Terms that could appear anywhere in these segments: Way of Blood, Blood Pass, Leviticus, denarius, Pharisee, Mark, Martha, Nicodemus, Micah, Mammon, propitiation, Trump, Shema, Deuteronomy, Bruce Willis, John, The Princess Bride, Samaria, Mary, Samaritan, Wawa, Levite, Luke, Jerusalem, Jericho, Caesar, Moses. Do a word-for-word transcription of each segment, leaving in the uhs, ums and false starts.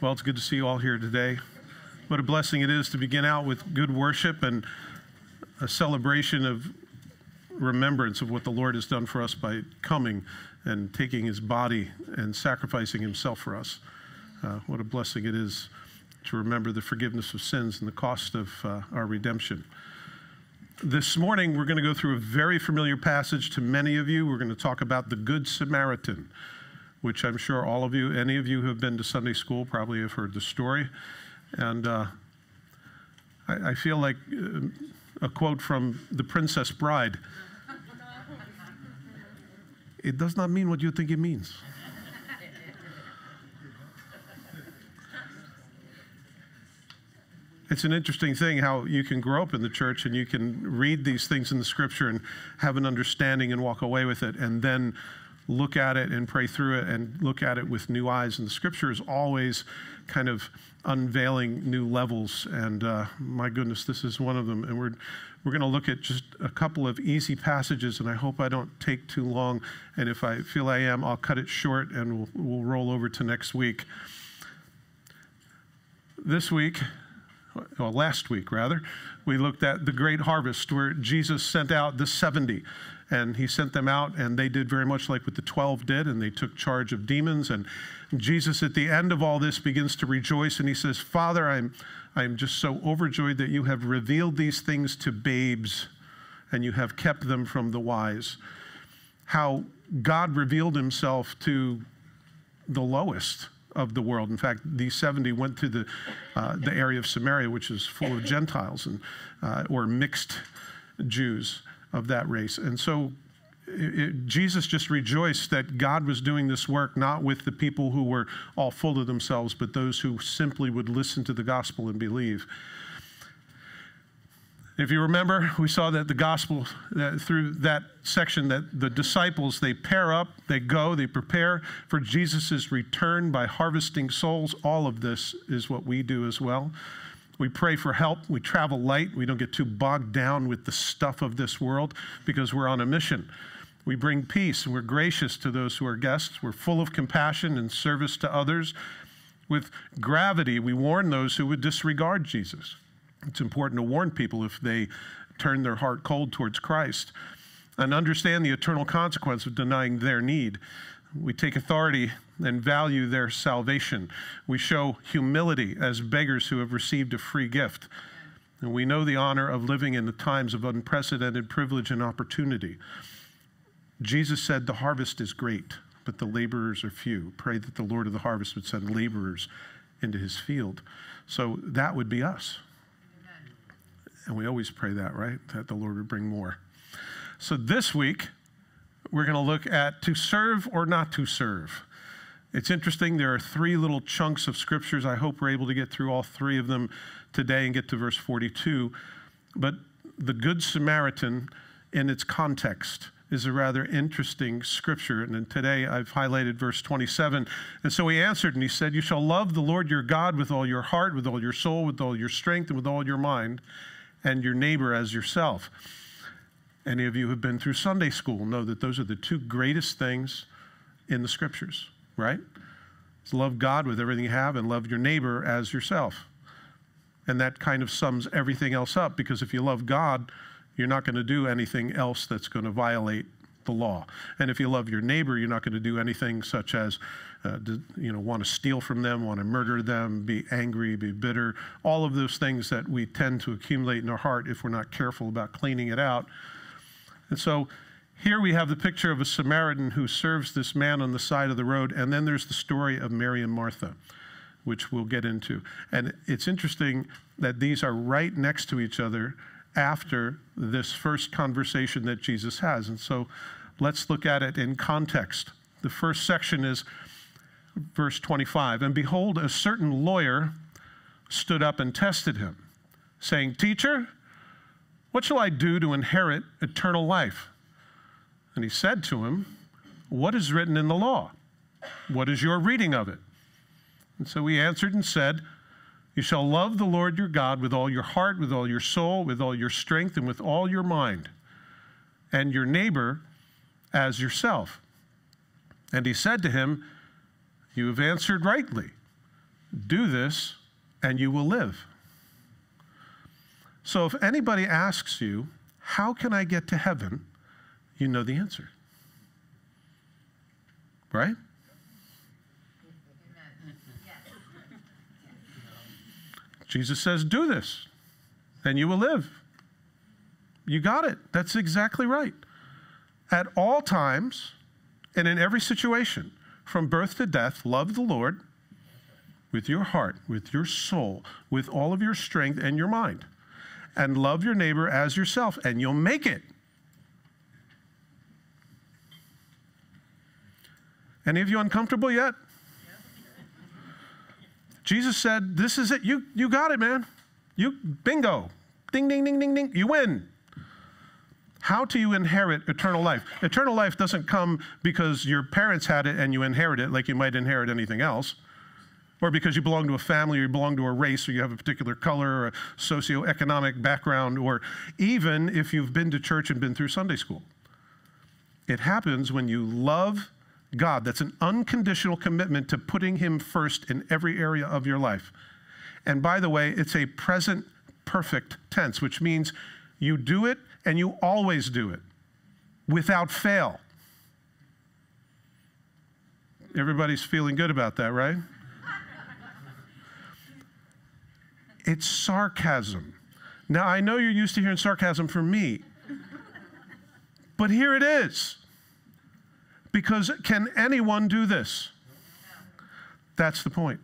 Well, it's good to see you all here today. What a blessing it is to begin out with good worship and a celebration of remembrance of what the Lord has done for us by coming and taking his body and sacrificing himself for us. Uh, what a blessing it is to remember the forgiveness of sins and the cost of uh, our redemption. This morning, we're going to go through a very familiar passage to many of you. We're going to talk about the Good Samaritan, which I'm sure all of you, any of you who have been to Sunday school probably have heard the story. And uh, I, I feel like uh, a quote from The Princess Bride. It does not mean what you think it means. It's an interesting thing how you can grow up in the church and you can read these things in the scripture and have an understanding and walk away with it, and then look at it and pray through it and look at it with new eyes. And the scripture is always kind of unveiling new levels. And uh, my goodness, this is one of them. And we're, we're going to look at just a couple of easy passages, and I hope I don't take too long. And if I feel I am, I'll cut it short and we'll, we'll roll over to next week. This week, Well, last week, rather, we looked at the great harvest where Jesus sent out the seventy, and he sent them out, and they did very much like what the twelve did, and they took charge of demons. And Jesus, at the end of all this, begins to rejoice, and he says, Father, I'm, I'm just so overjoyed that you have revealed these things to babes, and you have kept them from the wise. How God revealed himself to the lowest of the world. In fact, these seventy went to the, uh, the area of Samaria, which is full of Gentiles and uh, or mixed Jews of that race. And so it, it, Jesus just rejoiced that God was doing this work, not with the people who were all full of themselves, but those who simply would listen to the gospel and believe. If you remember, we saw that the gospel, that through that section, that the disciples, they pair up, they go, they prepare for Jesus' return by harvesting souls. All of this is what we do as well. We pray for help. We travel light. We don't get too bogged down with the stuff of this world because we're on a mission. We bring peace. We're gracious to those who are guests. We're full of compassion and service to others. With gravity, we warn those who would disregard Jesus. It's important to warn people if they turn their heart cold towards Christ, and understand the eternal consequence of denying their need. We take authority and value their salvation. We show humility as beggars who have received a free gift. And we know the honor of living in the times of unprecedented privilege and opportunity. Jesus said, the harvest is great, but the laborers are few. Pray that the Lord of the harvest would send laborers into his field. So that would be us. And we always pray that, right? That the Lord would bring more. So this week, we're going to look at to serve or not to serve. It's interesting. There are three little chunks of scriptures. I hope we're able to get through all three of them today and get to verse forty-two. But the Good Samaritan, in its context, is a rather interesting scripture. And then today I've highlighted verse twenty-seven. And so he answered and he said, you shall love the Lord your God with all your heart, with all your soul, with all your strength, and with all your mind, and your neighbor as yourself. Any of you who have been through Sunday school know that those are the two greatest things in the scriptures, right? It's love God with everything you have and love your neighbor as yourself. And that kind of sums everything else up, because if you love God, you're not going to do anything else that's going to violate the law. And if you love your neighbor, you're not going to do anything such as, uh, you know, want to steal from them, want to murder them, be angry, be bitter, all of those things that we tend to accumulate in our heart if we're not careful about cleaning it out. And so here we have the picture of a Samaritan who serves this man on the side of the road. And then there's the story of Mary and Martha, which we'll get into. And it's interesting that these are right next to each other after this first conversation that Jesus has. And so let's look at it in context. The first section is verse twenty-five. And behold, a certain lawyer stood up and tested him, saying, Teacher, what shall I do to inherit eternal life? And he said to him, What is written in the law? What is your reading of it? And so he answered and said, You shall love the Lord your God with all your heart, with all your soul, with all your strength, and with all your mind, and your neighbor as yourself. And he said to him, You have answered rightly. do this and you will live. So if anybody asks you, how can I get to heaven? You know the answer, right? Jesus says, do this and you will live. You got it. That's exactly right. At all times and in every situation, from birth to death, love the Lord with your heart, with your soul, with all of your strength and your mind, and love your neighbor as yourself, and you'll make it. Any of you uncomfortable yet? Jesus said, this is it. You, you got it, man. You, bingo. Ding, ding, ding, ding, ding. You win. How do you inherit eternal life? Eternal life doesn't come because your parents had it and you inherit it like you might inherit anything else, or because you belong to a family or you belong to a race or you have a particular color or a socioeconomic background, or even if you've been to church and been through Sunday school. It happens when you love God. That's an unconditional commitment to putting him first in every area of your life. And by the way, it's a present perfect tense, which means you do it and you always do it without fail. Everybody's feeling good about that, right? It's sarcasm. Now, I know you're used to hearing sarcasm from me, but here it is. Because can anyone do this? That's the point.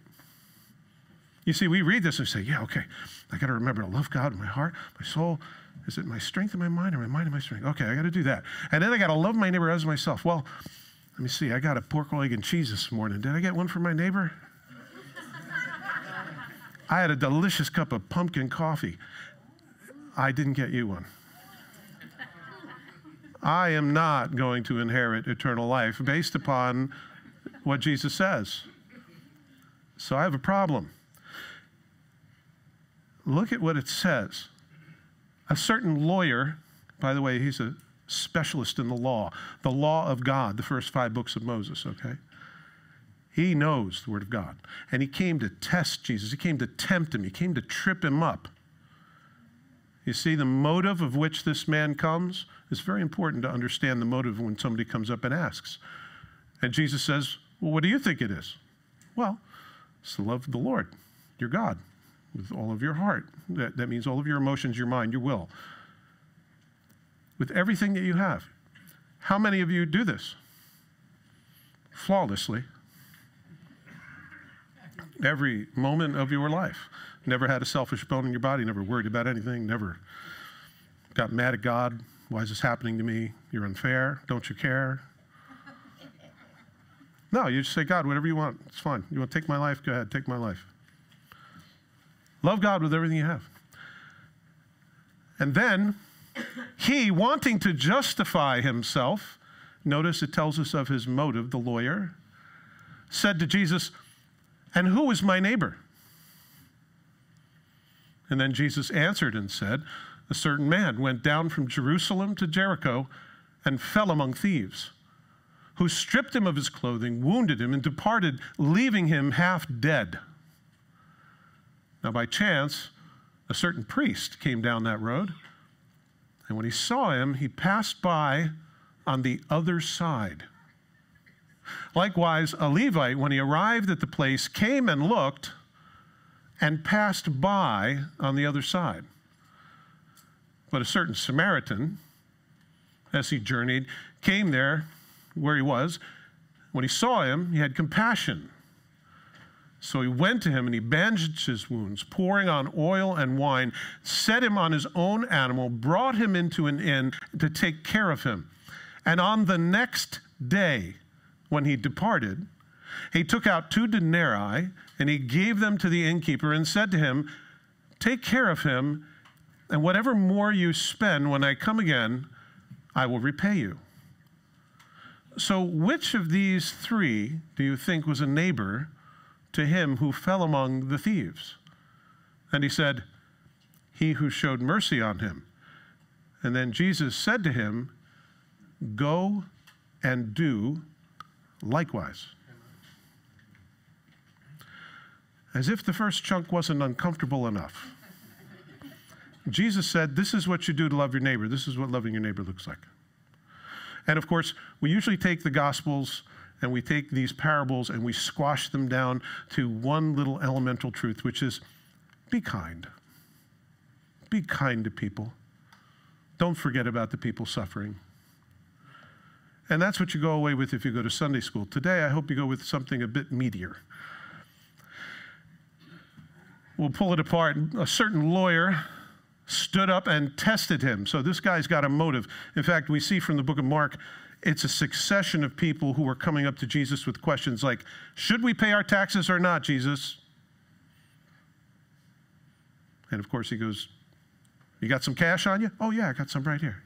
You see, we read this and say, yeah, okay, I got to remember to love God with my heart, my soul. Is it my strength and my mind, or my mind and my strength? Okay, I got to do that. And then I got to love my neighbor as myself. Well, let me see, I got a pork leg and cheese this morning. Did I get one for my neighbor? I had a delicious cup of pumpkin coffee. I didn't get you one. I am not going to inherit eternal life based upon what Jesus says. So I have a problem. Look at what it says. A certain lawyer, by the way, he's a specialist in the law, the law of God, the first five books of Moses, okay? He knows the word of God. And he came to test Jesus. He came to tempt him. He came to trip him up. You see, the motive of which this man comes, it's very important to understand the motive when somebody comes up and asks. And Jesus says, well, what do you think it is? Well, it's the love of the Lord, your God, with all of your heart. That, that means all of your emotions, your mind, your will, with everything that you have. How many of you do this? Flawlessly. Every moment of your life. Never had a selfish bone in your body, never worried about anything, never got mad at God. Why is this happening to me? You're unfair. Don't you care? No, you just say, God, whatever you want, it's fine. You want to take my life? Go ahead, take my life. Love God with everything you have. And then he, wanting to justify himself, notice it tells us of his motive, the lawyer, said to Jesus, and who is my neighbor? And then Jesus answered and said, a certain man went down from Jerusalem to Jericho and fell among thieves, who stripped him of his clothing, wounded him, and departed, leaving him half dead. Now, by chance, a certain priest came down that road, and when he saw him, he passed by on the other side. Likewise, a Levite, when he arrived at the place, came and looked and passed by on the other side. But a certain Samaritan, as he journeyed, came there where he was. When he saw him, he had compassion. So he went to him and he bandaged his wounds, pouring on oil and wine, set him on his own animal, brought him into an inn to take care of him. And on the next day, when he departed, he took out two denarii and he gave them to the innkeeper and said to him, take care of him, and whatever more you spend, when I come again, I will repay you. So which of these three do you think was a neighbor to him who fell among the thieves? And he said, he who showed mercy on him. And then Jesus said to him, go and do likewise. As if the first chunk wasn't uncomfortable enough. Jesus said, this is what you do to love your neighbor. This is what loving your neighbor looks like. And of course, we usually take the Gospels and we take these parables and we squash them down to one little elemental truth, which is be kind. Be kind to people. Don't forget about the people suffering. And that's what you go away with if you go to Sunday school. Today, I hope you go with something a bit meatier. We'll pull it apart. A certain lawyer stood up and tested him. So this guy's got a motive. In fact, we see from the book of Mark, it's a succession of people who are coming up to Jesus with questions like, should we pay our taxes or not, Jesus? And of course he goes, you got some cash on you? Oh yeah, I got some right here.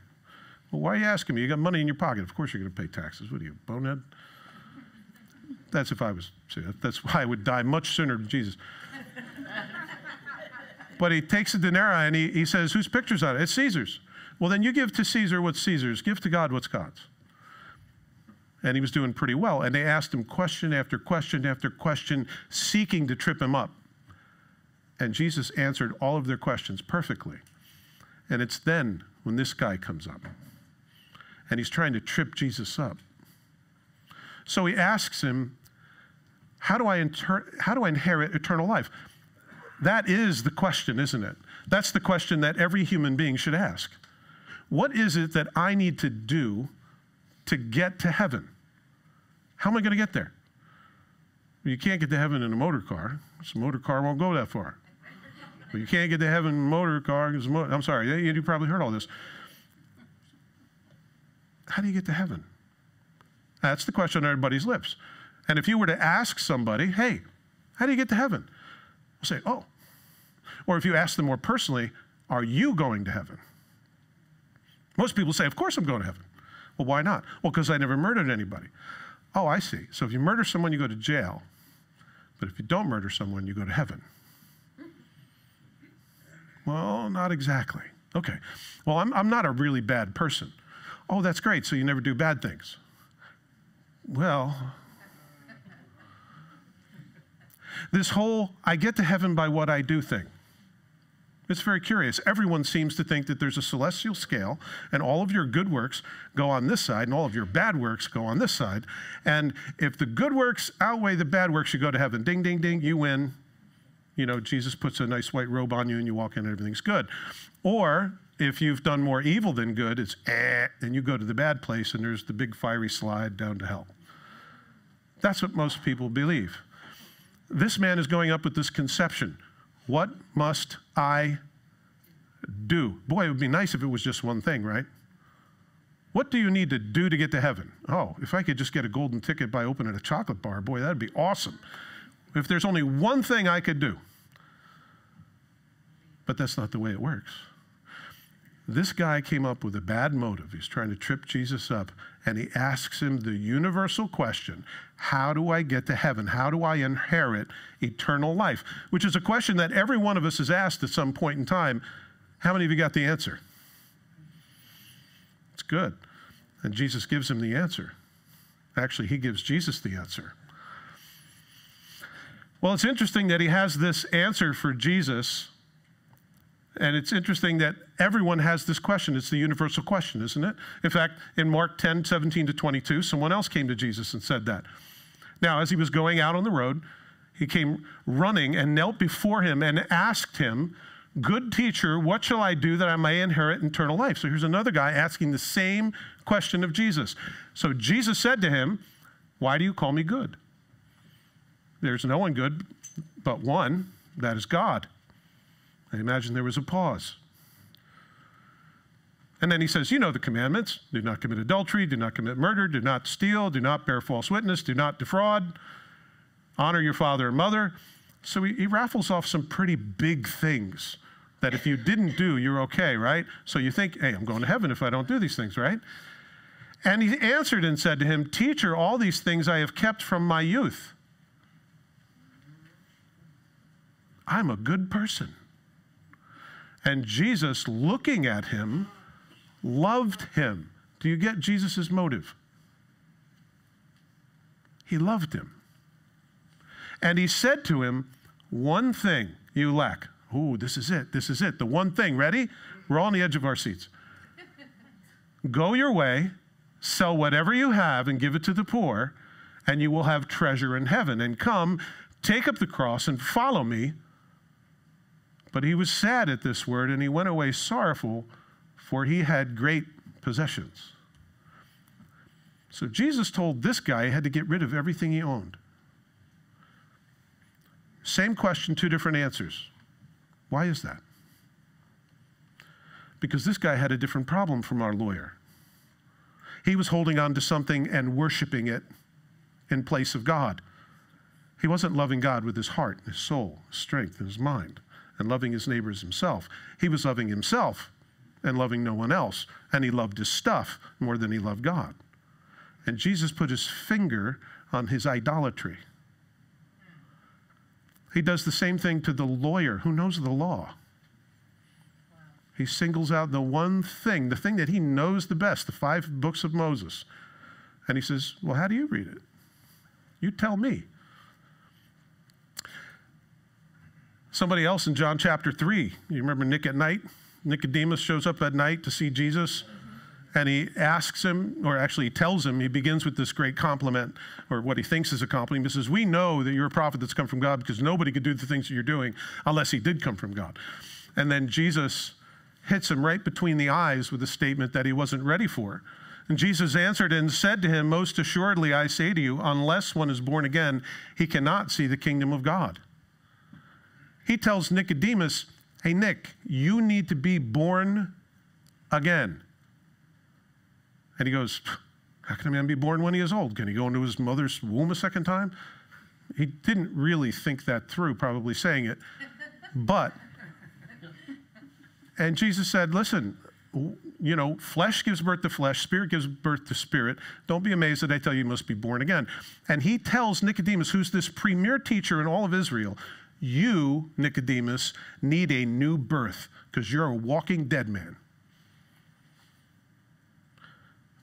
Well, why are you asking me? You got money in your pocket. Of course you're going to pay taxes. What are you, bonehead? That's if I was, that's why I would die much sooner than Jesus. But he takes a denarii and he, he says, whose picture's on it? It's Caesar's. Well, then you give to Caesar what's Caesar's. Give to God what's God's. And he was doing pretty well. And they asked him question after question after question, seeking to trip him up. And Jesus answered all of their questions perfectly. And it's then when this guy comes up. And he's trying to trip Jesus up. So he asks him, how do I, how do I inherit eternal life? That is the question, isn't it? That's the question that every human being should ask. What is it that I need to do to get to heaven? How am I going to get there? Well, you can't get to heaven in a motor car. This motor car won't go that far. Well, you can't get to heaven in a motor car. I'm sorry, you probably heard all this. How do you get to heaven? That's the question on everybody's lips. And if you were to ask somebody, hey, how do you get to heaven? Say, oh. Or if you ask them more personally, are you going to heaven? Most people say, of course I'm going to heaven. Well, why not? Well, because I never murdered anybody. Oh, I see. So if you murder someone, you go to jail. But if you don't murder someone, you go to heaven. Well, not exactly. Okay. Well, I'm, I'm not a really bad person. Oh, that's great. So you never do bad things. Well, this whole, I get to heaven by what I do thing. It's very curious. Everyone seems to think that there's a celestial scale and all of your good works go on this side and all of your bad works go on this side. And if the good works outweigh the bad works, you go to heaven. Ding, ding, ding, you win. You know, Jesus puts a nice white robe on you and you walk in and everything's good. Or if you've done more evil than good, it's eh, and you go to the bad place and there's the big fiery slide down to hell. That's what most people believe. This man is going up with this conception. What must I do? Boy, it would be nice if it was just one thing, right? What do you need to do to get to heaven? Oh, if I could just get a golden ticket by opening a chocolate bar, boy, that'd be awesome. If there's only one thing I could do. But that's not the way it works. This guy came up with a bad motive. He's trying to trip Jesus up, and he asks him the universal question, how do I get to heaven? How do I inherit eternal life? Which is a question that every one of us is asked at some point in time. How many of you got the answer? It's good. And Jesus gives him the answer. Actually, he gives Jesus the answer. Well, it's interesting that he has this answer for Jesus. And it's interesting that everyone has this question. It's the universal question, isn't it? In fact, in Mark ten, seventeen to twenty-two, someone else came to Jesus and said that. Now, as he was going out on the road, he came running and knelt before him and asked him, good teacher, what shall I do that I may inherit eternal life? So here's another guy asking the same question of Jesus. So Jesus said to him, why do you call me good? There's no one good but one, that is God. I imagine there was a pause. And then he says, you know the commandments. Do not commit adultery, do not commit murder, do not steal, do not bear false witness, do not defraud, honor your father and mother. So he, he raffles off some pretty big things that if you didn't do, you're okay, right? So you think, hey, I'm going to heaven if I don't do these things, right? And he answered and said to him, teacher, all these things I have kept from my youth. I'm a good person. And Jesus, looking at him, loved him. Do you get Jesus' motive? He loved him. And he said to him, one thing you lack. Ooh, this is it. This is it. The one thing. Ready? We're all on the edge of our seats. Go your way, sell whatever you have and give it to the poor, and you will have treasure in heaven. And come, take up the cross and follow me. But he was sad at this word, and he went away sorrowful, for he had great possessions. So Jesus told this guy he had to get rid of everything he owned. Same question, two different answers. Why is that? Because this guy had a different problem from our lawyer. He was holding on to something and worshiping it in place of God. He wasn't loving God with his heart, his soul, his strength, and his mind, and loving his neighbors himself. He was loving himself and loving no one else, and he loved his stuff more than he loved God. And Jesus put his finger on his idolatry. He does the same thing to the lawyer who knows the law. He singles out the one thing, the thing that he knows the best, the five books of Moses. And he says, well, how do you read it? You tell me. Somebody else in John chapter three, you remember Nick at night? Nicodemus shows up at night to see Jesus, and he asks him, or actually he tells him, he begins with this great compliment, or what he thinks is a compliment. He says, we know that you're a prophet that's come from God, because nobody could do the things that you're doing unless he did come from God. And then Jesus hits him right between the eyes with a statement that he wasn't ready for. And Jesus answered and said to him, most assuredly, I say to you, unless one is born again, he cannot see the kingdom of God. He tells Nicodemus, hey, Nick, you need to be born again. And he goes, how can a man be born when he is old? Can he go into his mother's womb a second time? He didn't really think that through, probably saying it. But, and Jesus said, listen, you know, flesh gives birth to flesh, spirit gives birth to spirit. Don't be amazed that I tell you you must be born again. And he tells Nicodemus, who's this premier teacher in all of Israel, you, Nicodemus, need a new birth because you're a walking dead man.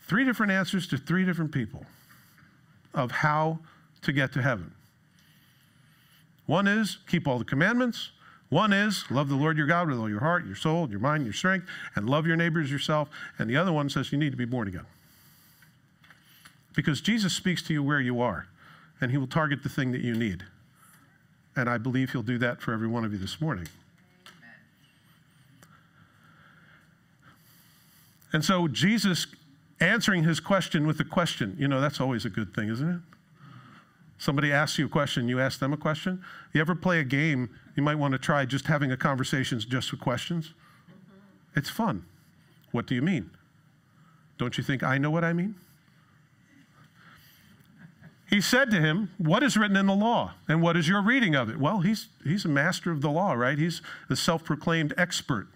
Three different answers to three different people of how to get to heaven. One is keep all the commandments. One is love the Lord your God with all your heart, your soul, your mind, your strength, and love your neighbors yourself. And the other one says you need to be born again. Because Jesus speaks to you where you are, and he will target the thing that you need. And I believe he'll do that for every one of you this morning. And so Jesus answering his question with a question. You know, that's always a good thing, isn't it? Somebody asks you a question, you ask them a question. You ever play a game? You might want to try just having a conversation just with questions. It's fun. What do you mean? Don't you think I know what I mean? He said to him, what is written in the law and what is your reading of it? Well, he's, he's a master of the law, right? He's the self-proclaimed expert.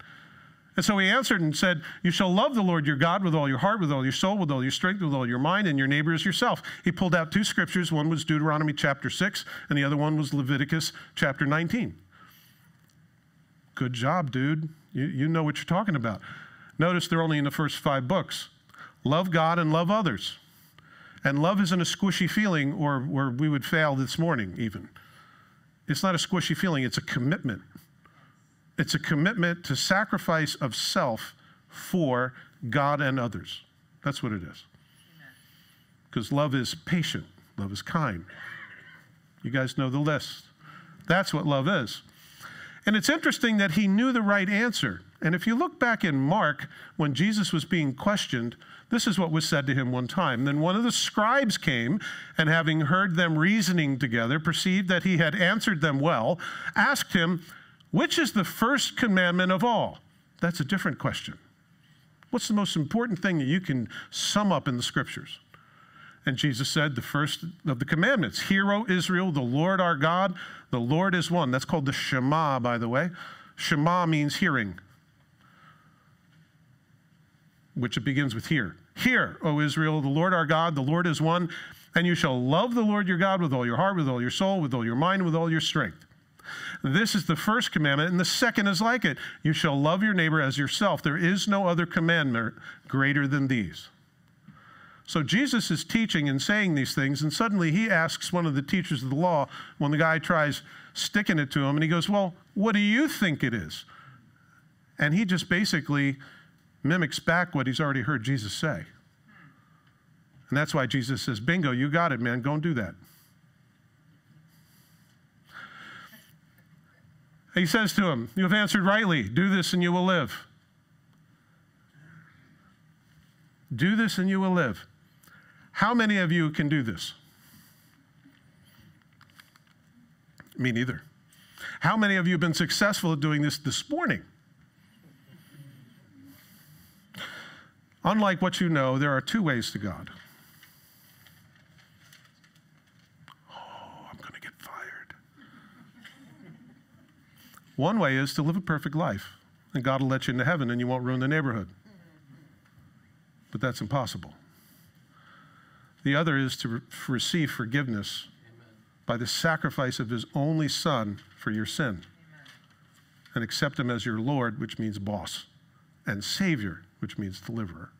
And so he answered and said, you shall love the Lord your God with all your heart, with all your soul, with all your strength, with all your mind, and your neighbor as yourself. He pulled out two scriptures. One was Deuteronomy chapter six, and the other one was Leviticus chapter nineteen. Good job, dude. You, you know what you're talking about. Notice they're only in the first five books. Love God and love others. And love isn't a squishy feeling, or, or we would fail this morning even. It's not a squishy feeling. It's a commitment. It's a commitment to sacrifice of self for God and others. That's what it is. Because love is patient. Love is kind. You guys know the list. That's what love is. And it's interesting that he knew the right answer. And if you look back in Mark, when Jesus was being questioned, this is what was said to him one time. Then one of the scribes came, and having heard them reasoning together, perceived that he had answered them well, asked him, which is the first commandment of all? That's a different question. What's the most important thing that you can sum up in the scriptures? And Jesus said, the first of the commandments, hear, O Israel, the Lord our God, the Lord is one. That's called the Shema, by the way. Shema means hearing, which it begins with hear. Hear, O Israel, the Lord our God, the Lord is one, and you shall love the Lord your God with all your heart, with all your soul, with all your mind, with all your strength. This is the first commandment, and the second is like it. You shall love your neighbor as yourself. There is no other commandment greater than these. So Jesus is teaching and saying these things, and suddenly he asks one of the teachers of the law, when the guy tries sticking it to him. And he goes, well, what do you think it is? And he just basically mimics back what he's already heard Jesus say. And that's why Jesus says, bingo, you got it, man. Go and do that. He says to him, you have answered rightly. Do this and you will live. Do this and you will live. How many of you can do this? Me neither. How many of you have been successful at doing this this morning? Unlike what you know, there are two ways to God. Oh, I'm going to get fired. One way is to live a perfect life, and God will let you into heaven, and you won't ruin the neighborhood. But that's impossible. The other is to re- receive forgiveness Amen. By the sacrifice of his only son for your sin. Amen. And accept him as your Lord, which means boss, and Savior, which means deliverer.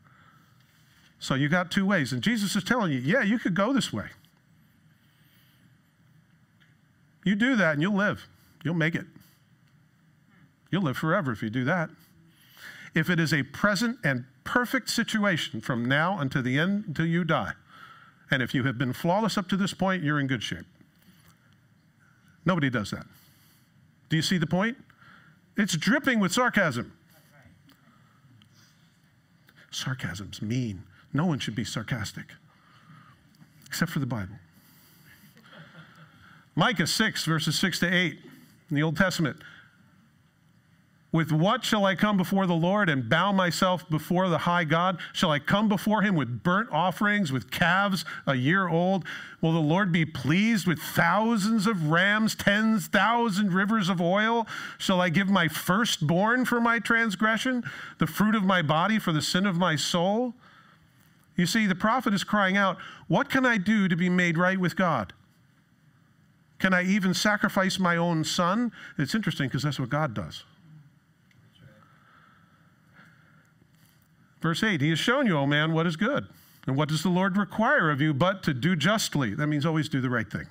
So you got two ways. And Jesus is telling you, yeah, you could go this way. You do that and you'll live. You'll make it. You'll live forever if you do that. If it is a present and perfect situation from now until the end, until you die, and if you have been flawless up to this point, you're in good shape. Nobody does that. Do you see the point? It's dripping with sarcasm. Sarcasm's mean. No one should be sarcastic, except for the Bible. Micah six, verses six to eight in the Old Testament. With what shall I come before the Lord and bow myself before the high God? Shall I come before him with burnt offerings, with calves a year old? Will the Lord be pleased with thousands of rams, tens, thousand rivers of oil? Shall I give my firstborn for my transgression, the fruit of my body for the sin of my soul? You see, the prophet is crying out, what can I do to be made right with God? Can I even sacrifice my own son? It's interesting because that's what God does. Verse eight, he has shown you, O man, what is good. And what does the Lord require of you but to do justly? That means always do the right thing.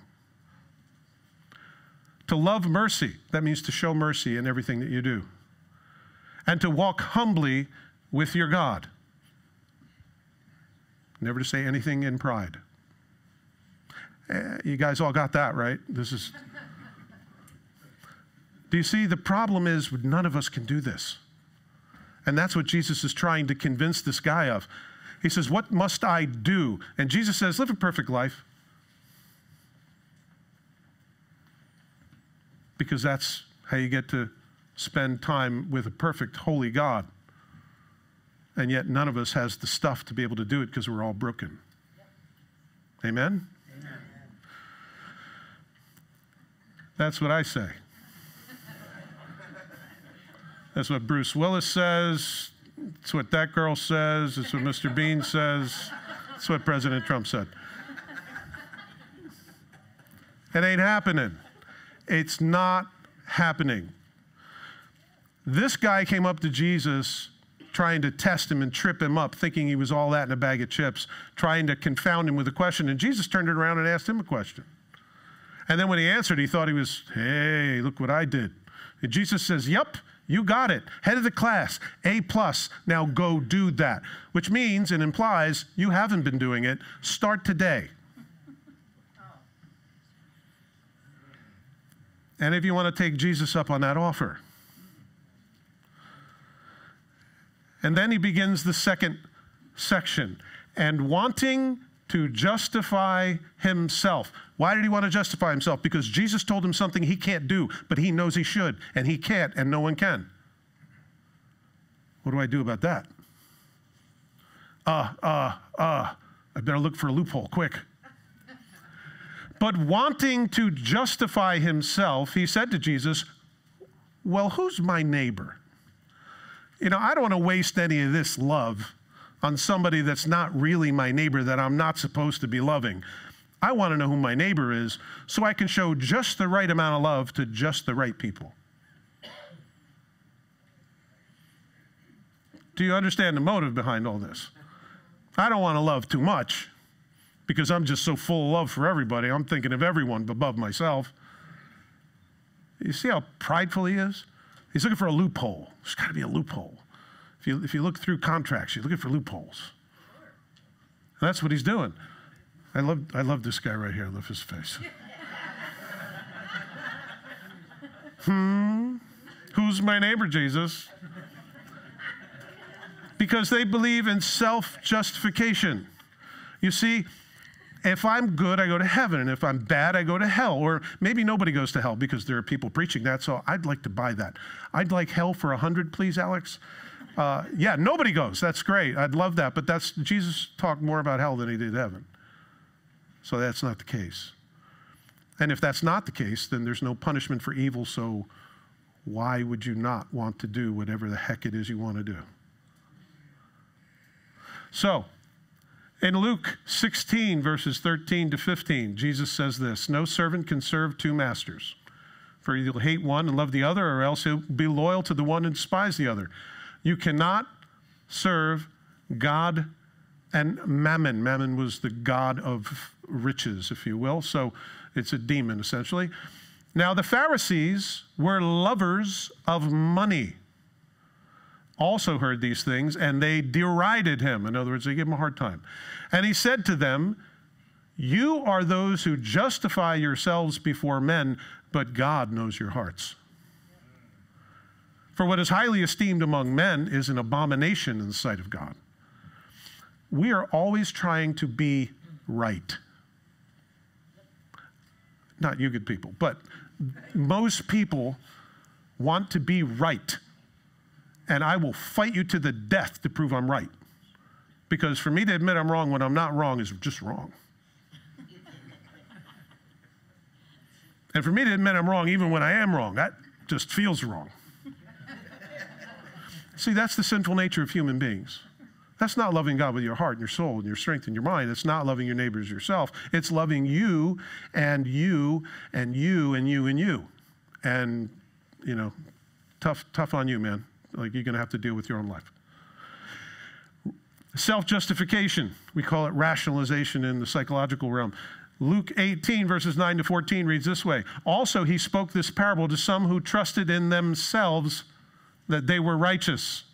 To love mercy, that means to show mercy in everything that you do. And to walk humbly with your God. Never to say anything in pride. Eh, you guys all got that, right? This is. Do you see, the problem is none of us can do this. And that's what Jesus is trying to convince this guy of. He says, what must I do? And Jesus says, live a perfect life. Because that's how you get to spend time with a perfect, holy God. And yet none of us has the stuff to be able to do it because we're all broken. Amen? Amen. That's what I say. That's what Bruce Willis says. That's what that girl says. That's what Mister Bean says. That's what President Trump said. It ain't happening. It's not happening. This guy came up to Jesus trying to test him and trip him up, thinking he was all that in a bag of chips, trying to confound him with a question. And Jesus turned it around and asked him a question. And then when he answered, he thought he was, hey, look what I did. And Jesus says, yep. You got it. Head of the class, A plus. Now go do that, which means and implies you haven't been doing it. Start today. And if you want to take Jesus up on that offer. And then he begins the second section. And wanting to justify himself. Why did he want to justify himself? Because Jesus told him something he can't do, but he knows he should, and he can't, and no one can. What do I do about that? Uh, uh, uh, I better look for a loophole, quick. But wanting to justify himself, he said to Jesus, well, who's my neighbor? You know, I don't want to waste any of this love on somebody that's not really my neighbor that I'm not supposed to be loving. I want to know who my neighbor is so I can show just the right amount of love to just the right people. Do you understand the motive behind all this? I don't want to love too much because I'm just so full of love for everybody. I'm thinking of everyone above myself. You see how prideful he is? He's looking for a loophole. There's got to be a loophole. If you, if you look through contracts, you're looking for loopholes. And that's what he's doing. I love, I love this guy right here. I love his face. Hmm? Who's my neighbor, Jesus? Because they believe in self-justification. You see, if I'm good, I go to heaven, and if I'm bad, I go to hell. Or maybe nobody goes to hell because there are people preaching that, so I'd like to buy that. I'd like hell for a hundred, please, Alex. Uh, yeah, nobody goes. That's great. I'd love that, but that's Jesus talked more about hell than he did heaven. So that's not the case. And if that's not the case, then there's no punishment for evil, so why would you not want to do whatever the heck it is you want to do? So, in Luke sixteen, verses thirteen to fifteen, Jesus says this, "No servant can serve two masters, for he'll hate one and love the other, or else he'll be loyal to the one and despise the other. You cannot serve God and Mammon." Mammon was the god of riches, if you will, so it's a demon, essentially. "Now the Pharisees were lovers of money, also heard these things, and they derided him." In other words, they gave him a hard time. "And he said to them, 'You are those who justify yourselves before men, but God knows your hearts. For what is highly esteemed among men is an abomination in the sight of God.'" We are always trying to be right. Not you good people, but most people want to be right. And I will fight you to the death to prove I'm right. Because for me to admit I'm wrong when I'm not wrong is just wrong. And for me to admit I'm wrong even when I am wrong, that just feels wrong. See, that's the sinful nature of human beings. That's not loving God with your heart and your soul and your strength and your mind. It's not loving your neighbors yourself. It's loving you and you and you and you and you. And, you know, tough, tough on you, man. Like, you're going to have to deal with your own life. Self-justification. We call it rationalization in the psychological realm. Luke eighteen, verses nine to fourteen reads this way. "Also, he spoke this parable to some who trusted in themselves that they were righteous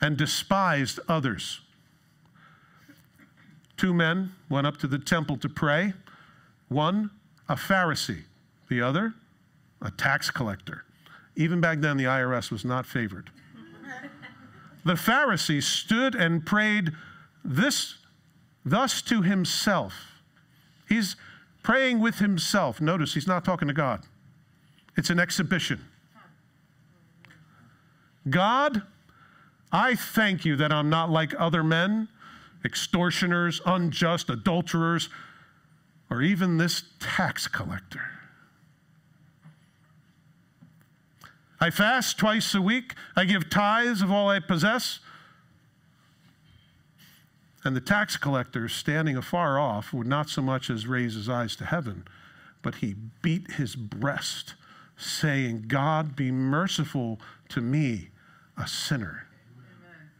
and despised others. Two men went up to the temple to pray. One, a Pharisee. The other, a tax collector." Even back then, the I R S was not favored. "The Pharisee stood and prayed this, thus to himself." He's praying with himself. Notice, he's not talking to God. It's an exhibition. "God, I thank you that I'm not like other men, extortioners, unjust, adulterers, or even this tax collector. I fast twice a week. I give tithes of all I possess." And the tax collector, standing afar off, would not so much as raise his eyes to heaven, but he beat his breast, saying, "God, be merciful to me, a sinner." Amen.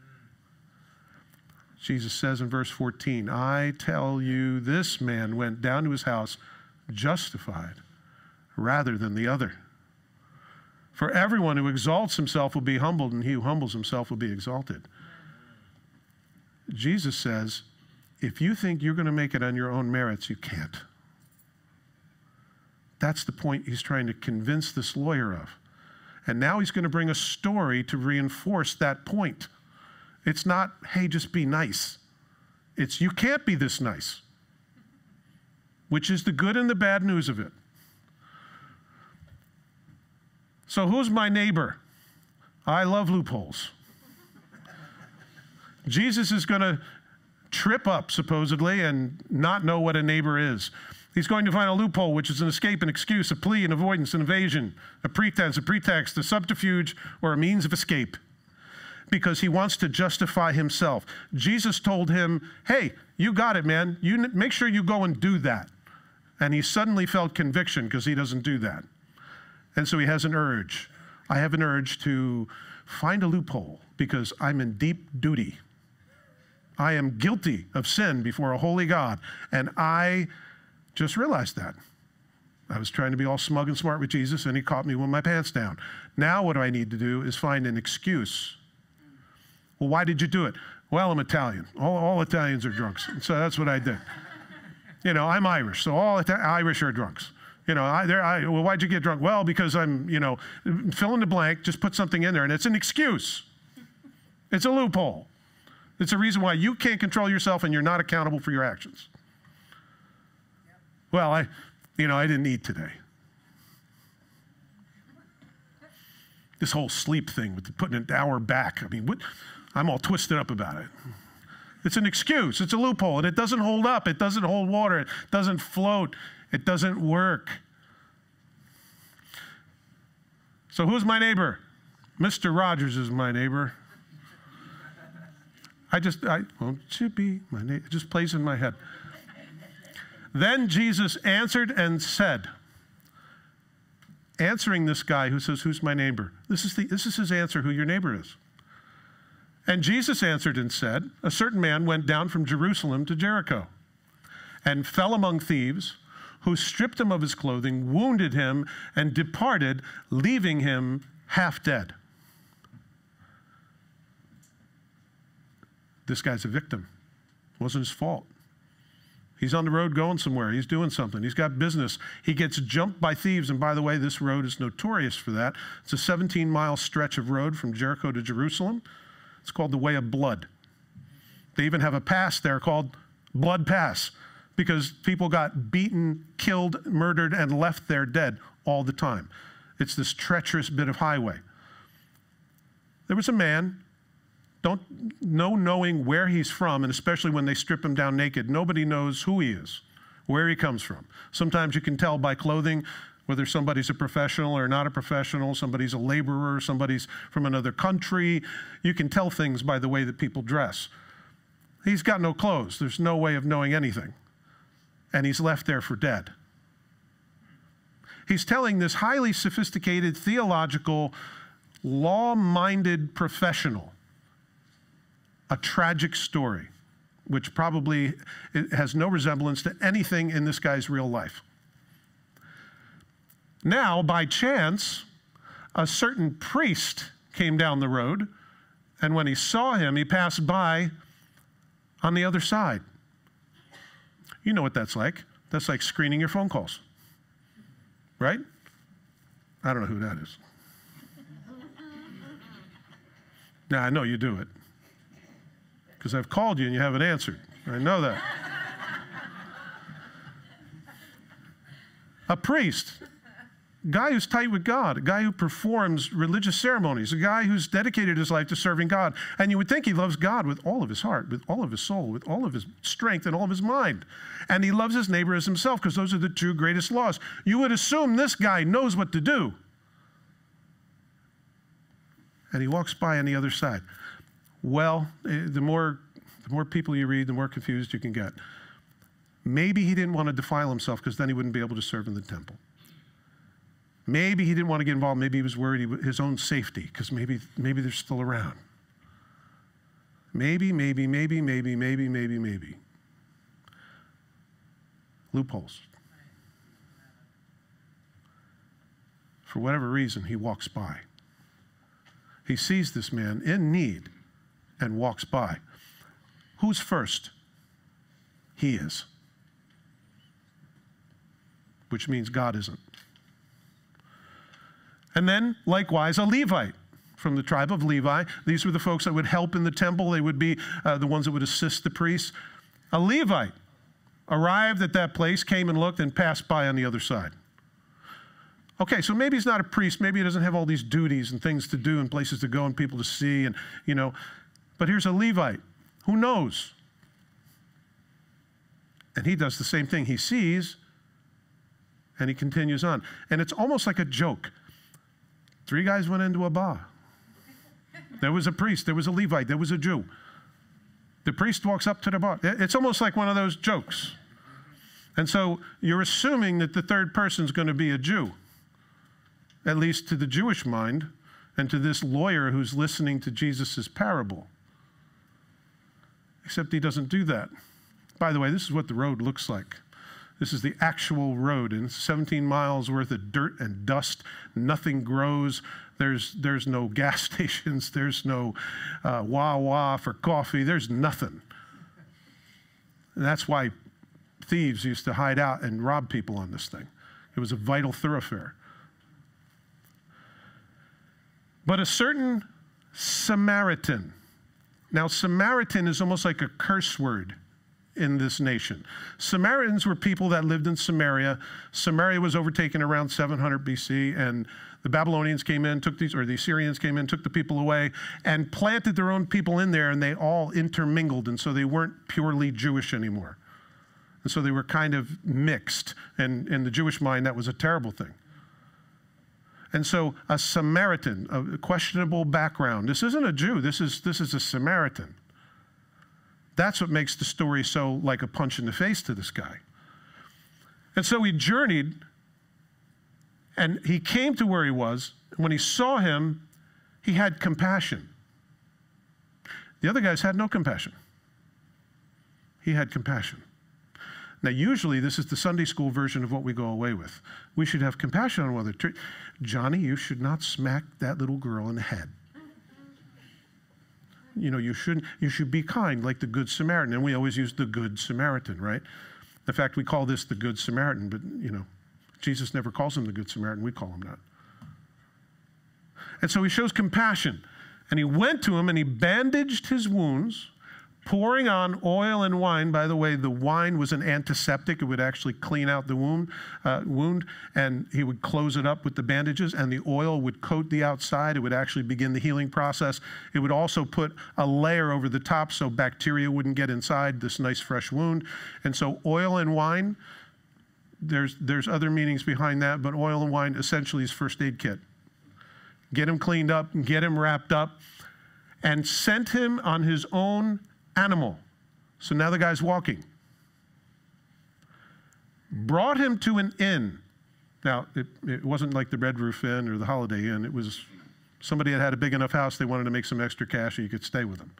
Jesus says in verse fourteen, "I tell you, this man went down to his house justified rather than the other. For everyone who exalts himself will be humbled, and he who humbles himself will be exalted." Jesus says, if you think you're going to make it on your own merits, you can't. That's the point he's trying to convince this lawyer of. And now he's going to bring a story to reinforce that point. It's not, hey, just be nice. It's, you can't be this nice, which is the good and the bad news of it. So who's my neighbor? I love loopholes. Jesus is going to trip up, supposedly, and not know what a neighbor is. He's going to find a loophole, which is an escape, an excuse, a plea, an avoidance, an evasion, a pretense, a pretext, a subterfuge, or a means of escape, because he wants to justify himself. Jesus told him, hey, you got it, man. You make sure you go and do that. And he suddenly felt conviction because he doesn't do that. And so he has an urge. I have an urge to find a loophole because I'm in deep duty. I am guilty of sin before a holy God. And I just realized that. I was trying to be all smug and smart with Jesus, and he caught me with my pants down. Now what I need to do is find an excuse. Well, why did you do it? Well, I'm Italian. All, all Italians are drunks. So that's what I did. You know, I'm Irish, so all Ita- Irish are drunks. You know, I, I, well, why'd you get drunk? Well, because I'm, you know, fill in the blank, just put something in there, and it's an excuse. It's a loophole. It's a reason why you can't control yourself and you're not accountable for your actions. Yep. Well, I, you know, I didn't eat today. This whole sleep thing with putting an hour back, I mean, what, I'm all twisted up about it. It's an excuse. It's a loophole, and it doesn't hold up. It doesn't hold water. It doesn't float. It doesn't work. So who's my neighbor? Mister Rogers is my neighbor. I just, I, won't you be my neighbor? It just plays in my head. Then Jesus answered and said, answering this guy who says, who's my neighbor? This is, the, this is his answer, who your neighbor is. And Jesus answered and said, a certain man went down from Jerusalem to Jericho and fell among thieves, who stripped him of his clothing, wounded him, and departed, leaving him half dead. This guy's a victim. It wasn't his fault. He's on the road going somewhere. He's doing something. He's got business. He gets jumped by thieves. And by the way, this road is notorious for that. It's a seventeen mile stretch of road from Jericho to Jerusalem. It's called the Way of Blood. They even have a pass there called Blood Pass, because people got beaten, killed, murdered, and left there dead all the time. It's this treacherous bit of highway. There was a man, don't, no knowing where he's from, and especially when they strip him down naked, nobody knows who he is, where he comes from. Sometimes you can tell by clothing whether somebody's a professional or not a professional, somebody's a laborer, somebody's from another country. You can tell things by the way that people dress. He's got no clothes. There's no way of knowing anything. And he's left there for dead. He's telling this highly sophisticated, theological, law-minded professional a tragic story, which probably has no resemblance to anything in this guy's real life. Now, by chance, a certain priest came down the road, and when he saw him, he passed by on the other side. You know what that's like. That's like screening your phone calls, right? I don't know who that is. Now, I know you do it, because I've called you and you haven't answered. I know that. A priest, a guy who's tight with God, a guy who performs religious ceremonies, a guy who's dedicated his life to serving God. And you would think he loves God with all of his heart, with all of his soul, with all of his strength and all of his mind. And he loves his neighbor as himself, because those are the two greatest laws. You would assume this guy knows what to do. And he walks by on the other side. Well, the more, the more people you read, the more confused you can get. Maybe he didn't want to defile himself, because then he wouldn't be able to serve in the temple. Maybe he didn't want to get involved. Maybe he was worried his own safety, because maybe, maybe they're still around. Maybe, maybe, maybe, maybe, maybe, maybe, maybe. Loopholes. For whatever reason, he walks by. He sees this man in need and walks by. Who's first? He is. Which means God isn't. And then, likewise, a Levite from the tribe of Levi. These were the folks that would help in the temple. They would be uh, the ones that would assist the priests. A Levite arrived at that place, came and looked, and passed by on the other side. Okay, so maybe he's not a priest. Maybe he doesn't have all these duties and things to do and places to go and people to see and, you know. But here's a Levite. Who knows? And he does the same thing. He sees, and he continues on. And it's almost like a joke. Three guys went into a bar. There was a priest, there was a Levite, there was a Jew. The priest walks up to the bar. It's almost like one of those jokes. And so you're assuming that the third person's going to be a Jew, at least to the Jewish mind and to this lawyer who's listening to Jesus' parable. Except he doesn't do that. By the way, this is what the road looks like. This is the actual road, and it's seventeen miles worth of dirt and dust. Nothing grows. There's, there's no gas stations. There's no uh, Wawa for coffee. There's nothing. And that's why thieves used to hide out and rob people on this thing. It was a vital thoroughfare. But a certain Samaritan. Now, Samaritan is almost like a curse word in this nation. Samaritans were people that lived in Samaria. Samaria was overtaken around seven hundred B C, and the Babylonians came in, took these, or the Assyrians came in, took the people away, and planted their own people in there, and they all intermingled, and so they weren't purely Jewish anymore. And so they were kind of mixed, and in the Jewish mind, that was a terrible thing. And so a Samaritan, a questionable background. This isn't a Jew, this is, this is a Samaritan. That's what makes the story so like a punch in the face to this guy. And so he journeyed, and he came to where he was. When he saw him, he had compassion. The other guys had no compassion. He had compassion. Now, usually this is the Sunday school version of what we go away with. We should have compassion on one another. Johnny, you should not smack that little girl in the head. You know, you shouldn't, you should be kind like the Good Samaritan. And we always use the Good Samaritan, right? In fact, we call this the Good Samaritan, but you know, Jesus never calls him the Good Samaritan. We call him that. And so he shows compassion, and he went to him and he bandaged his wounds, pouring on oil and wine. By the way, the wine was an antiseptic. It would actually clean out the wound, uh, wound, and he would close it up with the bandages, and the oil would coat the outside. It would actually begin the healing process. It would also put a layer over the top so bacteria wouldn't get inside this nice fresh wound. And so oil and wine, there's, there's other meanings behind that, but oil and wine essentially is first aid kit. Get him cleaned up, get him wrapped up, and sent him on his own animal. So now the guy's walking. Brought him to an inn. Now, it, it wasn't like the Red Roof Inn or the Holiday Inn. It was somebody that had a big enough house, they wanted to make some extra cash so you could stay with them.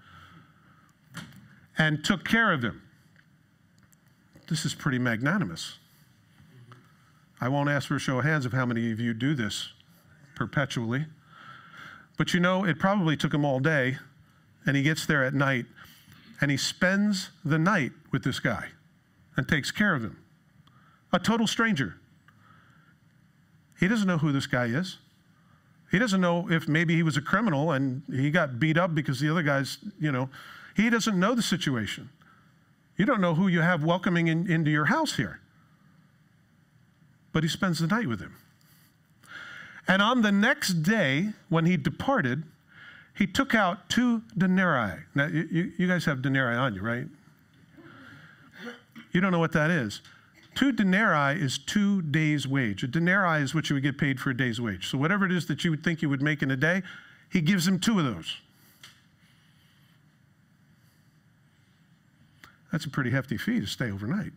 And took care of him. This is pretty magnanimous. I won't ask for a show of hands of how many of you do this perpetually. But you know, it probably took him all day, and he gets there at night, and he spends the night with this guy and takes care of him. A total stranger. He doesn't know who this guy is. He doesn't know if maybe he was a criminal and he got beat up because the other guys, you know, he doesn't know the situation. You don't know who you have welcoming in, into your house here. But he spends the night with him. And on the next day, when he departed, he took out two denarii. Now, you, you guys have denarii on you, right? You don't know what that is. Two denarii is two days' wage. A denarii is what you would get paid for a day's wage. So whatever it is that you would think you would make in a day, he gives him two of those. That's a pretty hefty fee to stay overnight.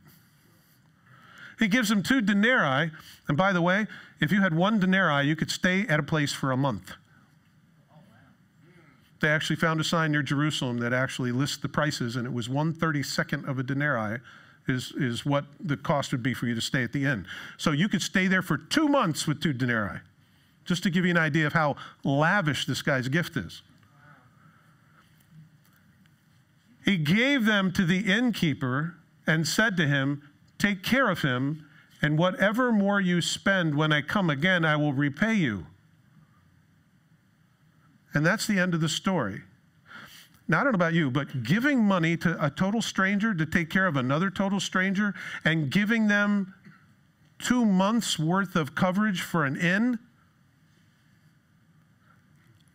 He gives him two denarii. And by the way, if you had one denarii, you could stay at a place for a month. They actually found a sign near Jerusalem that actually lists the prices, and it was one thirty-second of a denarii is, is what the cost would be for you to stay at the inn. So you could stay there for two months with two denarii, just to give you an idea of how lavish this guy's gift is. He gave them to the innkeeper and said to him, "Take care of him, and whatever more you spend when I come again, I will repay you." And that's the end of the story. Now, I don't know about you, but giving money to a total stranger to take care of another total stranger and giving them two months' worth of coverage for an inn,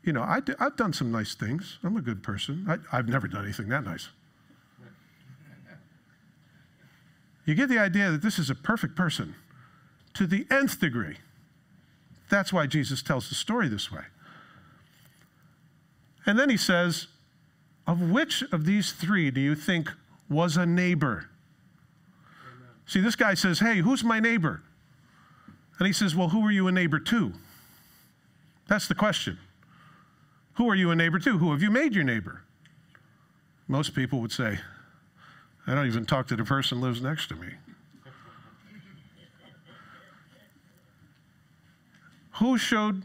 you know, I do, I've done some nice things. I'm a good person. I, I've never done anything that nice. You get the idea that this is a perfect person to the nth degree. That's why Jesus tells the story this way. And then he says, "Of which of these three do you think was a neighbor?" Amen. See, this guy says, "Hey, who's my neighbor?" And he says, "Well, who are you a neighbor to?" That's the question. Who are you a neighbor to? Who have you made your neighbor? Most people would say, "I don't even talk to the person who lives next to me." Who showed,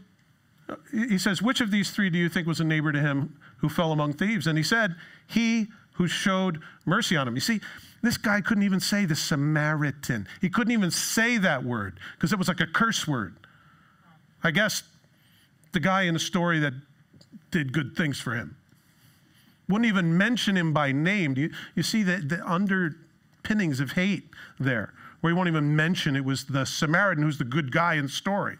he says, which of these three do you think was a neighbor to him who fell among thieves? And he said, he who showed mercy on him. You see, this guy couldn't even say the Samaritan. He couldn't even say that word because it was like a curse word. I guess the guy in the story that did good things for him wouldn't even mention him by name. Do you, you see the, the underpinnings of hate there, where he won't even mention it was the Samaritan who's the good guy in the story.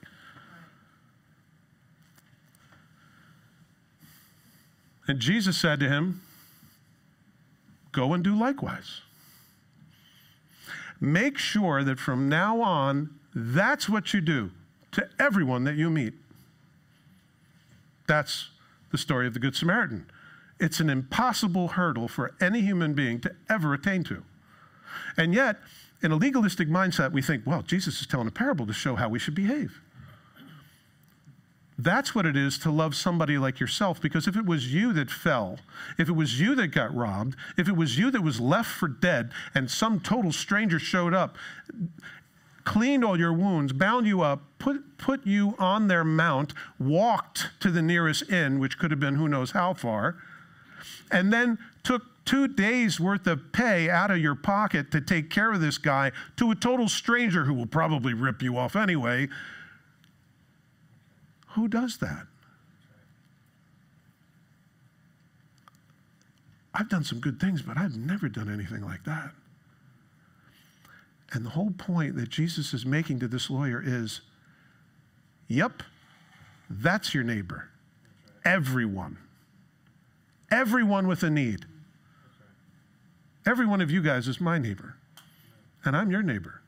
And Jesus said to him, go and do likewise. Make sure that from now on, that's what you do to everyone that you meet. That's the story of the Good Samaritan. It's an impossible hurdle for any human being to ever attain to. And yet, in a legalistic mindset, we think, well, Jesus is telling a parable to show how we should behave. That's what it is to love somebody like yourself, because if it was you that fell, if it was you that got robbed, if it was you that was left for dead and some total stranger showed up, cleaned all your wounds, bound you up, put, put you on their mount, walked to the nearest inn, which could have been who knows how far, and then took two days worth of pay out of your pocket to take care of this guy to a total stranger who will probably rip you off anyway. Who does that? I've done some good things, but I've never done anything like that. And the whole point that Jesus is making to this lawyer is, yep, that's your neighbor. Everyone. Everyone with a need. Every one of you guys is my neighbor, and I'm your neighbor.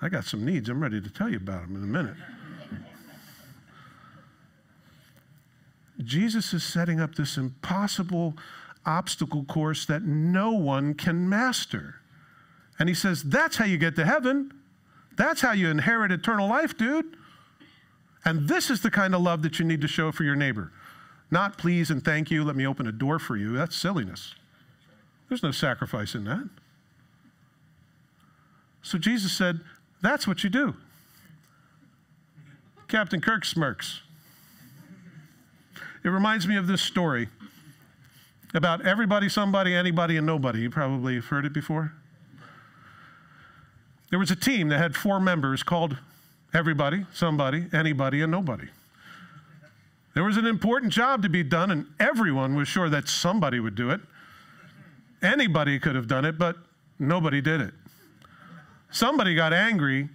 I got some needs. I'm ready to tell you about them in a minute. Jesus is setting up this impossible obstacle course that no one can master. And he says, that's how you get to heaven. That's how you inherit eternal life, dude. And this is the kind of love that you need to show for your neighbor. Not please and thank you, let me open a door for you. That's silliness. There's no sacrifice in that. So Jesus said, that's what you do. Captain Kirk smirks. It reminds me of this story about everybody, somebody, anybody, and nobody. You probably have heard it before. There was a team that had four members called everybody, somebody, anybody, and nobody. There was an important job to be done, and everyone was sure that somebody would do it. Anybody could have done it, but nobody did it. Somebody got angry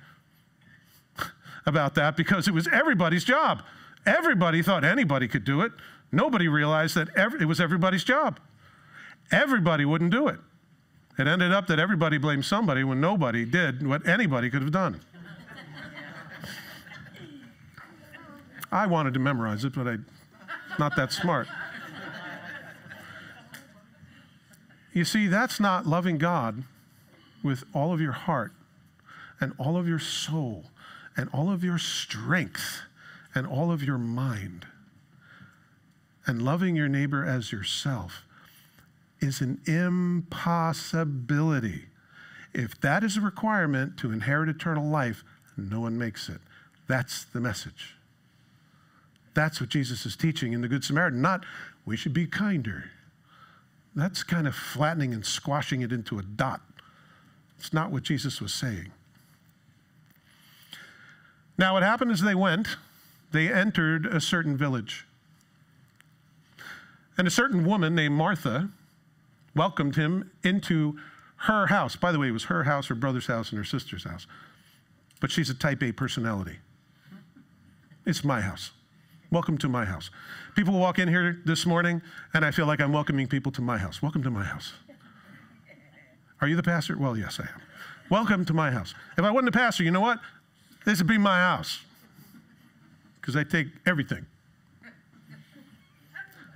about that because it was everybody's job. Everybody thought anybody could do it. Nobody realized that every, it was everybody's job. Everybody wouldn't do it. It ended up that everybody blamed somebody when nobody did what anybody could have done. I wanted to memorize it, but I'm not that smart. You see, that's not loving God with all of your heart and all of your soul and all of your strength and all of your mind. And loving your neighbor as yourself is an impossibility. If that is a requirement to inherit eternal life, no one makes it. That's the message. That's what Jesus is teaching in the Good Samaritan, not we should be kinder. That's kind of flattening and squashing it into a dot. It's not what Jesus was saying. Now, what happened is they went. They entered a certain village. And a certain woman named Martha welcomed him into her house. By the way, it was her house, her brother's house, and her sister's house. But she's a type A personality. It's my house. Welcome to my house. People walk in here this morning, and I feel like I'm welcoming people to my house. Welcome to my house. Are you the pastor? Well, yes, I am. Welcome to my house. If I wasn't a pastor, you know what? This would be my house. Because I take everything.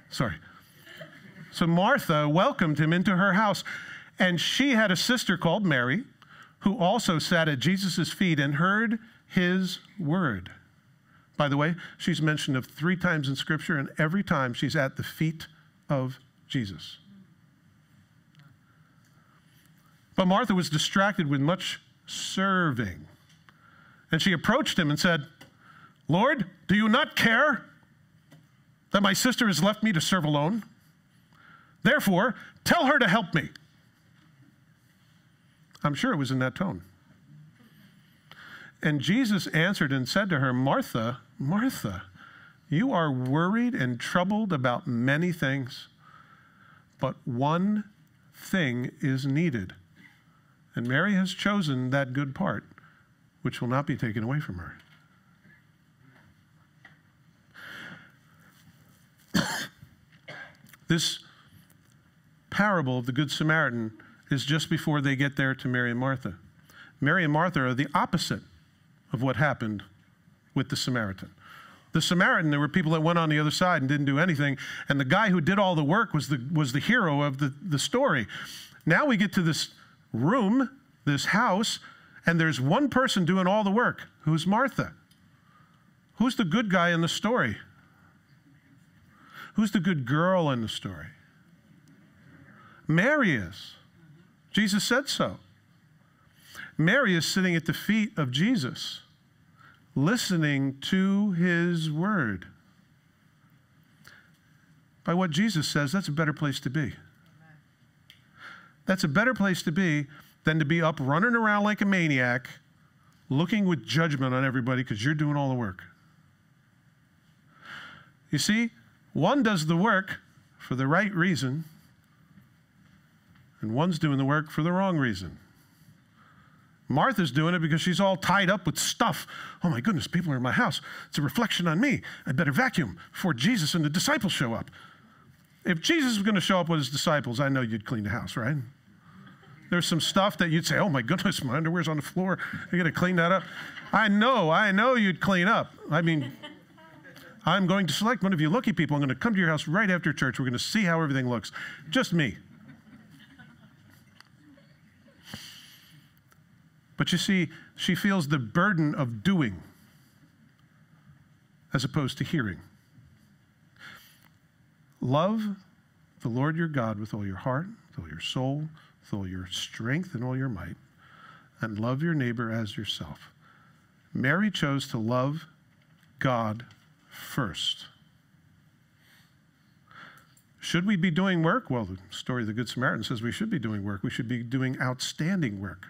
Sorry. So Martha welcomed him into her house, and she had a sister called Mary, who also sat at Jesus' feet and heard his word. By the way, she's mentioned of three times in Scripture, and every time she's at the feet of Jesus. But Martha was distracted with much serving, and she approached him and said, Lord, do you not care that my sister has left me to serve alone? Therefore, tell her to help me. I'm sure it was in that tone. And Jesus answered and said to her, Martha, Martha, you are worried and troubled about many things, but one thing is needed. And Mary has chosen that good part, which will not be taken away from her. This parable of the Good Samaritan is just before they get there to Mary and Martha. Mary and Martha are the opposite of what happened with the Samaritan. The Samaritan, there were people that went on the other side and didn't do anything, and the guy who did all the work was the, was the hero of the, the story. Now we get to this room, this house, and there's one person doing all the work. Who's Martha? Who's the good guy in the story? Who's the good girl in the story? Mary is. Jesus said so. Mary is sitting at the feet of Jesus, listening to his word. By what Jesus says, that's a better place to be. That's a better place to be than to be up running around like a maniac, looking with judgment on everybody because you're doing all the work. You see, one does the work for the right reason, and one's doing the work for the wrong reason. Martha's doing it because she's all tied up with stuff. Oh my goodness, people are in my house. It's a reflection on me. I better vacuum before Jesus and the disciples show up. If Jesus was going to show up with his disciples, I know you'd clean the house, right? There's some stuff that you'd say, oh my goodness, my underwear's on the floor. I got to clean that up. I know, I know you'd clean up. I mean, I'm going to select one of you lucky people. I'm going to come to your house right after church. We're going to see how everything looks. Just me. But you see, she feels the burden of doing as opposed to hearing. Love the Lord your God with all your heart, with all your soul, with all your strength and all your might, and love your neighbor as yourself. Mary chose to love God first. Should we be doing work? Well, the story of the Good Samaritan says we should be doing work. We should be doing outstanding work.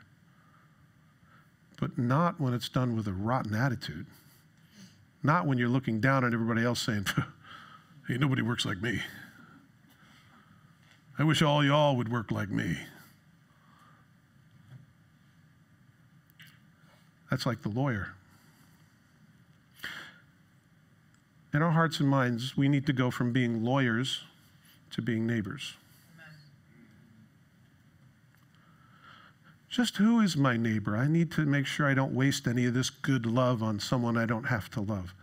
But not when it's done with a rotten attitude. Not when you're looking down at everybody else saying, hey, nobody works like me. I wish all y'all would work like me. That's like the lawyer. In our hearts and minds, we need to go from being lawyers to being neighbors. Just who is my neighbor? I need to make sure I don't waste any of this good love on someone I don't have to love.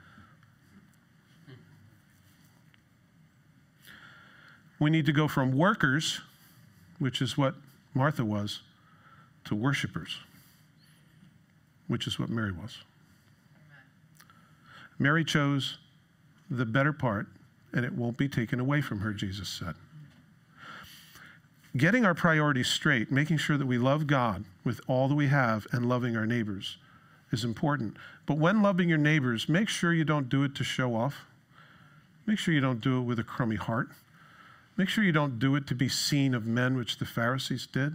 We need to go from workers, which is what Martha was, to worshipers, which is what Mary was. Mary chose the better part, and it won't be taken away from her, Jesus said. Getting our priorities straight, making sure that we love God with all that we have and loving our neighbors is important. But when loving your neighbors, make sure you don't do it to show off. Make sure you don't do it with a crummy heart. Make sure you don't do it to be seen of men, which the Pharisees did.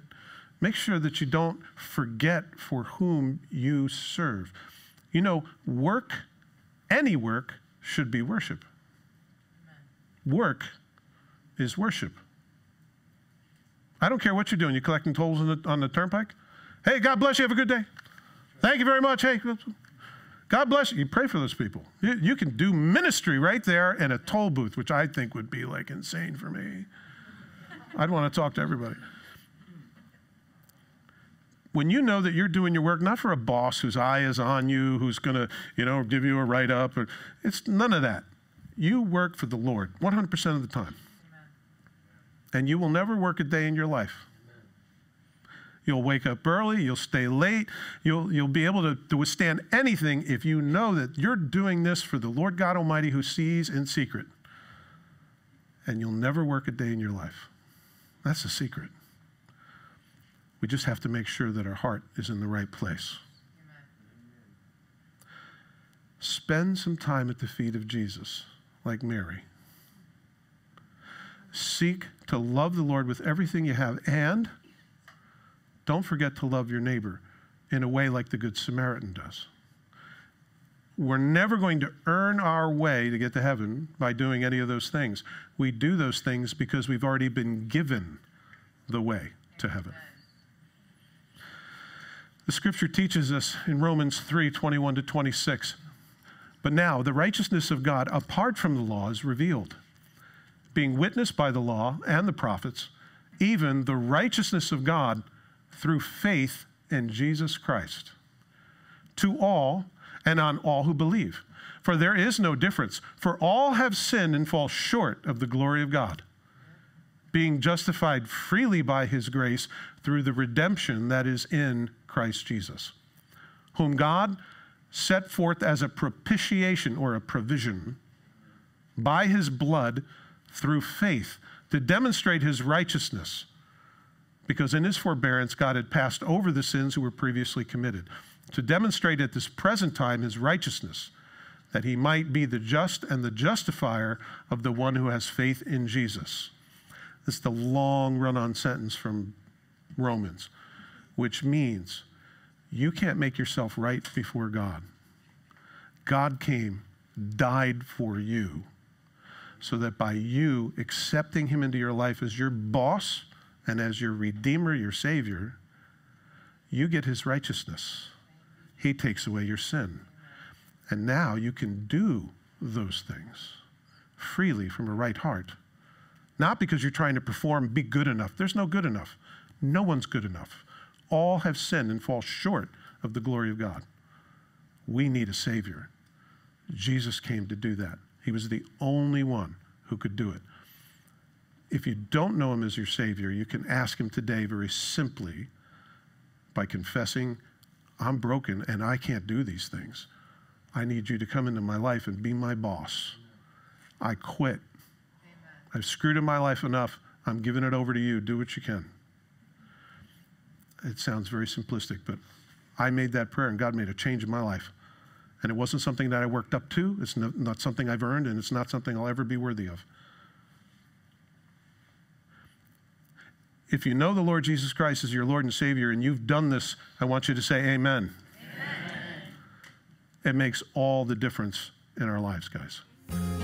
Make sure that you don't forget for whom you serve. You know, work, any work, should be worship. Work is worship. I don't care what you're doing. You're collecting tolls on the, on the turnpike? Hey, God bless you. Have a good day. Thank you very much. Hey, God bless you. You pray for those people. You, you can do ministry right there in a toll booth, which I think would be like insane for me. I'd want to talk to everybody. When you know that you're doing your work, not for a boss whose eye is on you, who's going to, you know, give you a write-up. Or, it's none of that. You work for the Lord one hundred percent of the time. And you will never work a day in your life. You'll wake up early. You'll stay late. You'll, you'll be able to, to withstand anything if you know that you're doing this for the Lord God Almighty who sees in secret. And you'll never work a day in your life. That's the secret. We just have to make sure that our heart is in the right place. Amen. Spend some time at the feet of Jesus, like Mary. Seek to love the Lord with everything you have, and don't forget to love your neighbor in a way like the Good Samaritan does. We're never going to earn our way to get to heaven by doing any of those things. We do those things because we've already been given the way to heaven. The scripture teaches us in Romans three, twenty-one to twenty-six, but now the righteousness of God apart from the law is revealed, being witnessed by the law and the prophets, even the righteousness of God through faith in Jesus Christ, to all and on all who believe. For there is no difference, for all have sinned and fall short of the glory of God, being justified freely by his grace through the redemption that is in Christ Jesus, whom God set forth as a propitiation or a provision by his blood through faith to demonstrate his righteousness, because in his forbearance God had passed over the sins who were previously committed, to demonstrate at this present time his righteousness, that he might be the just and the justifier of the one who has faith in Jesus. That's the long run-on sentence from Romans, which means you can't make yourself right before God. God came, died for you, so that by you accepting him into your life as your boss and as your redeemer, your savior, you get his righteousness. He takes away your sin. And now you can do those things freely from a right heart. Not because you're trying to perform, be good enough. There's no good enough. No one's good enough. All have sinned and fall short of the glory of God. We need a Savior. Jesus came to do that. He was the only one who could do it. If you don't know him as your Savior, you can ask him today very simply by confessing, I'm broken and I can't do these things. I need you to come into my life and be my boss. I quit. I've screwed in my life enough. I'm giving it over to you. Do what you can. It sounds very simplistic, but I made that prayer and God made a change in my life. And it wasn't something that I worked up to. It's no, not something I've earned, and it's not something I'll ever be worthy of. If you know the Lord Jesus Christ as your Lord and Savior and you've done this, I want you to say amen. Amen. It makes all the difference in our lives, guys.